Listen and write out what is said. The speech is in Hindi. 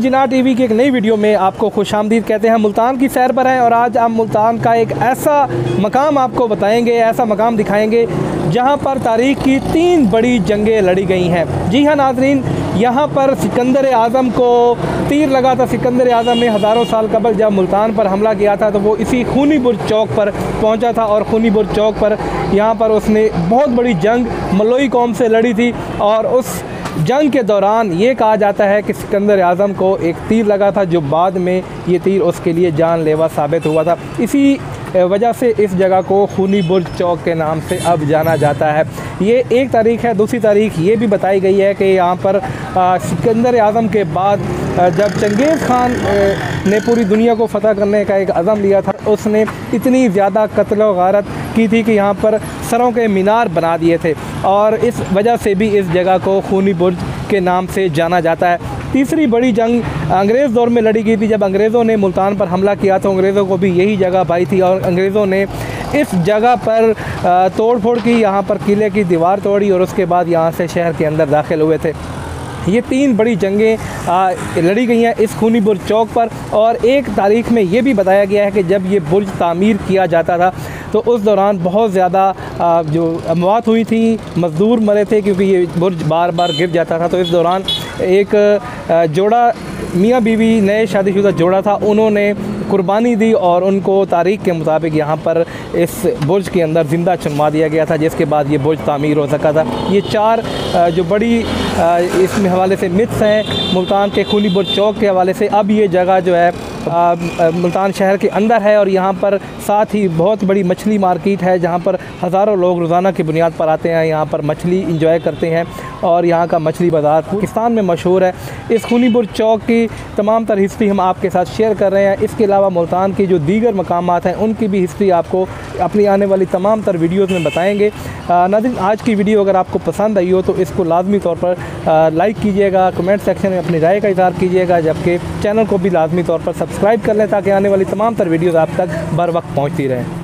जिना टीवी की एक नई वीडियो में आपको खुशामदीद कहते हैं। मुल्तान की सैर पर हैं और आज हम मुल्तान का एक ऐसा मकाम आपको बताएंगे, ऐसा मकाम दिखाएंगे जहां पर तारीख़ की 3 बड़ी जंगें लड़ी गई हैं। जी हां नाज़रीन, यहां पर सिकंदर आजम को तीर लगा था। सिकंदर आजम ने हज़ारों साल कबल जब मुल्तान पर हमला किया था तो वो इसी खूनी बुर्ज चौक पर पहुंचा था और खूनी बुर्ज चौक पर यहां पर उसने बहुत बड़ी जंग मलोई कौम से लड़ी थी और उस जंग के दौरान ये कहा जाता है कि सिकंदर आजम को एक तीर लगा था जो बाद में ये तीर उसके लिए जानलेवा साबित हुआ था। इसी वजह से इस जगह को खूनी बुर्ज चौक के नाम से अब जाना जाता है। ये एक तारीख है। दूसरी तारीख ये भी बताई गई है कि यहाँ पर सिकंदर आजम के बाद जब चंगेज खान ने पूरी दुनिया को फतह करने का एक अज़म लिया था, उसने इतनी ज़्यादा कत्ल व गारत की थी कि यहाँ पर सरों के मीनार बना दिए थे और इस वजह से भी इस जगह को खूनी बुर्ज के नाम से जाना जाता है। तीसरी बड़ी जंग अंग्रेज़ दौर में लड़ी गई थी। जब अंग्रेज़ों ने मुल्तान पर हमला किया तो अंग्रेज़ों को भी यही जगह पाई थी और अंग्रेज़ों ने इस जगह पर तोड़फोड़ की, यहाँ पर किले की दीवार तोड़ी और उसके बाद यहाँ से शहर के अंदर दाखिल हुए थे। ये 3 बड़ी जंगें लड़ी गई हैं इस खूनी बुर्ज चौक पर। और एक तारीख में ये भी बताया गया है कि जब ये बुर्ज तामीर किया जाता था तो उस दौरान बहुत ज़्यादा जो अमवात हुई थी, मज़दूर मरे थे क्योंकि ये बुर्ज बार बार गिर जाता था। तो इस दौरान एक जोड़ा मियाँ बीवी नए शादीशुदा जोड़ा था, उन्होंने कुर्बानी दी और उनको तारीख के मुताबिक यहाँ पर इस बुर्ज के अंदर ज़िंदा चुनवा दिया गया था, जिसके बाद ये बुर्ज तामीर हो सका था। ये 4 जो बड़ी इस हवाले से मिथ्स हैं मुल्तान के खूनी बुर्ज चौक के हवाले से। अब ये जगह जो है मुल्तान शहर के अंदर है और यहाँ पर साथ ही बहुत बड़ी मछली मार्केट है जहाँ पर हज़ारों लोग रोज़ाना की बुनियाद पर आते हैं, यहाँ पर मछली इंजॉय करते हैं और यहाँ का मछली बाज़ार पाकिस्तान में मशहूर है। इस खूनी बुर्ज चौक की तमाम तर हिस्ट्री हम आपके साथ शेयर कर रहे हैं। इसके अलावा मुल्तान की जो दीगर मकामात हैं उनकी भी हिस्ट्री आपको अपनी आने वाली तमाम तर वीडियोज़ में बताएँगे। नाज़रीन, आज की वीडियो अगर आपको पसंद आई हो तो इसको लाजमी तौर पर लाइक कीजिएगा, कमेंट सेक्शन में अपनी राय का इज़हार कीजिएगा, जबकि चैनल को भी लाजमी तौर पर सब्सक्राइब कर लें ताकि आने वाली तमाम तर वीडियोज़ आप तक बर वक्त पहुँचती रहें।